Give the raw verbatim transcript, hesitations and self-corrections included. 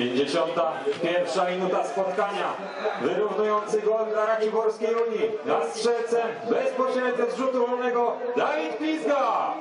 pięćdziesiąta pierwsza minuta spotkania. Wyrównujący gol dla Raciborskiej Unii. Na strzelce bezpośrednio z rzutu wolnego Dawid Plizga.